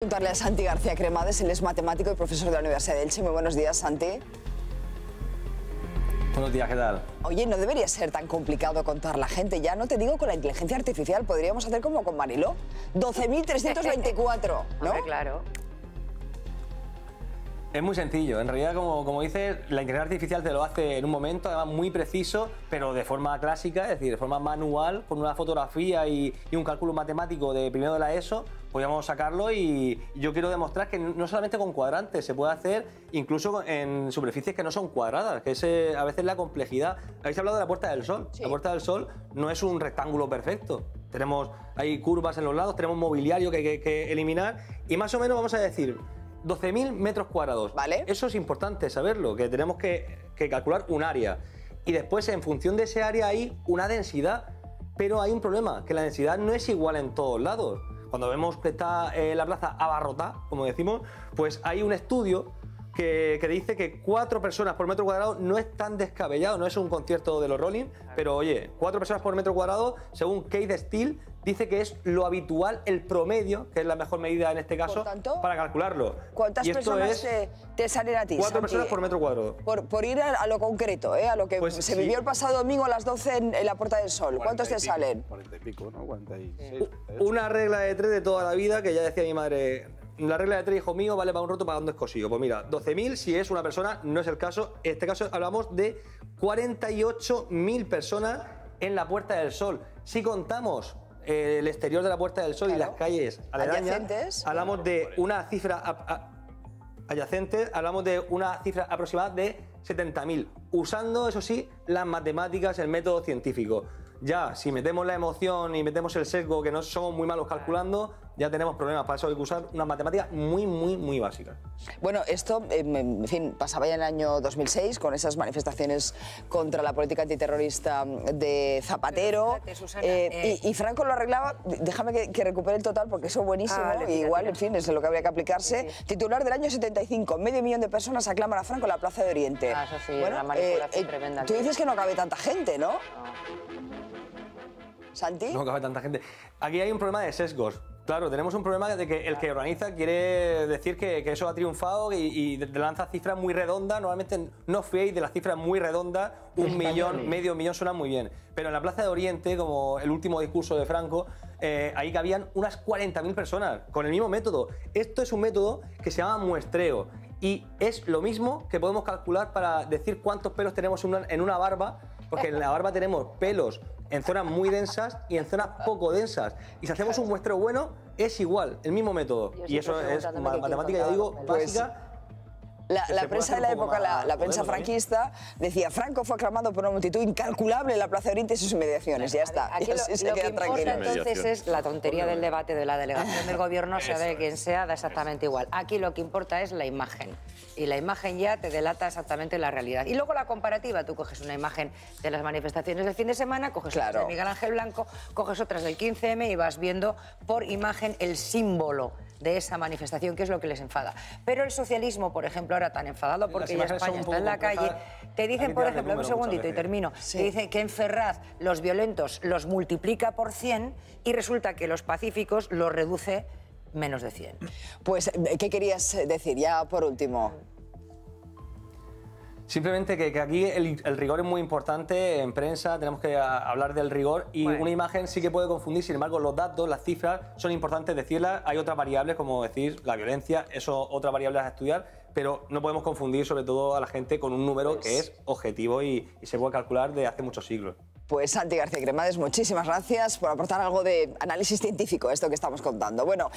Preguntarle a Santi García Cremades, él es matemático y profesor de la Universidad de Elche. Muy buenos días, Santi. Buenos días, ¿qué tal? Oye, no debería ser tan complicado contar la gente, ya no te digo con la inteligencia artificial, podríamos hacer como con Mariló, 12.324, ¿no? Hombre, claro. Es muy sencillo, en realidad, como dices, la inteligencia artificial te lo hace en un momento, además muy preciso, pero de forma clásica, es decir, de forma manual, con una fotografía y un cálculo matemático de primero de la ESO, podríamos sacarlo y yo quiero demostrar que no solamente con cuadrantes, se puede hacer incluso en superficies que no son cuadradas, que es a veces la complejidad. Habéis hablado de la Puerta del Sol. Sí. La Puerta del Sol no es un rectángulo perfecto. Hay curvas en los lados, tenemos mobiliario que hay que eliminar y más o menos vamos a decir 12.000 metros cuadrados. ¿Vale? Eso es importante saberlo, que tenemos que calcular un área y después en función de ese área hay una densidad, pero hay un problema, que la densidad no es igual en todos lados. Cuando vemos que está la plaza abarrotada, como decimos, pues hay un estudio que dice que 4 personas por metro cuadrado no es tan descabellado, no es un concierto de los Rolling, pero oye, 4 personas por metro cuadrado, según Kate Steele, dice que es lo habitual, el promedio, que es la mejor medida en este caso, tanto, para calcularlo. ¿Cuántas personas te salen a ti? 4 personas por metro cuadrado. Por ir a lo concreto, a lo que pues se vivió el pasado domingo a las 12 en la Puerta del Sol. ¿Cuántos te salen? 40 y pico, ¿no? 46. Una regla de 3 de toda la vida, que ya decía mi madre, la regla de 3, hijo mío, vale para un roto, para un descosido. Pues mira, 12.000 si es una persona, no es el caso. En este caso hablamos de 48.000 personas en la Puerta del Sol. Si contamos el exterior de la Puerta del Sol, claro, y las calles aledañas, hablamos de una cifra adyacente, hablamos de una cifra aproximada de 70.000, usando, eso sí, las matemáticas, el método científico. Ya, si metemos la emoción y metemos el sesgo, que no somos muy malos calculando, ya tenemos problemas. Para eso hay que usar unas matemáticas muy, muy, muy básicas. Bueno, esto, en fin, pasaba ya en el año 2006 con esas manifestaciones contra la política antiterrorista de Zapatero. Espérate, Susana, y Franco lo arreglaba. Déjame que recupere el total porque eso es buenísimo. Igual, en fin, es lo que habría que aplicarse. Sí. Titular del año 75, medio millón de personas aclaman a Franco en la Plaza de Oriente. Ah, eso sí, bueno, la manipulación tremenda. Tú dices que no cabe tanta gente, ¿no? ¿Santi? No cabe tanta gente. Aquí hay un problema de sesgos. Claro, tenemos un problema de que el que organiza quiere decir que eso ha triunfado y te lanza cifras muy redondas. Normalmente no os fiéis de las cifras muy redondas. Un millón, medio millón suena muy bien. Pero en la Plaza de Oriente, como el último discurso de Franco, ahí cabían unas 40.000 personas con el mismo método. Esto es un método que se llama muestreo y es lo mismo que podemos calcular para decir cuántos pelos tenemos en una barba, porque en la barba tenemos pelos en zonas muy densas y en zonas poco densas. Y si hacemos un muestreo bueno, es igual, el mismo método. Y eso es matemática, ya digo, básica. La prensa de la época, la prensa franquista, decía: Franco fue aclamado por una multitud incalculable en la Plaza de Oriente y sus inmediaciones. Ya está. Aquí lo que importa entonces es la tontería del debate de la delegación del gobierno, sea de quien sea, da exactamente igual. Aquí lo que importa es la imagen. Y la imagen ya te delata exactamente la realidad. Y luego la comparativa, tú coges una imagen de las manifestaciones del fin de semana, coges otras de Miguel Ángel Blanco, coges otras del 15M y vas viendo por imagen el símbolo de esa manifestación, que es lo que les enfada. Pero el socialismo, por ejemplo, ahora tan enfadado porque ya España está en la calle, te dicen, por ejemplo, un segundito y termino, te dicen que en Ferraz los violentos los multiplica por 100 y resulta que los pacíficos los reduce menos de 100. Pues, ¿qué querías decir ya por último? Simplemente que aquí el rigor es muy importante. En prensa tenemos que hablar del rigor y una imagen sí que puede confundir, sin embargo los datos, las cifras son importantes decirlas. Hay otras variables, como decir la violencia, eso otra variable a estudiar, pero no podemos confundir sobre todo a la gente con un número que es objetivo y se puede calcular desde hace muchos siglos. Pues Santi García Cremades, muchísimas gracias por aportar algo de análisis científico a esto que estamos contando. Bueno,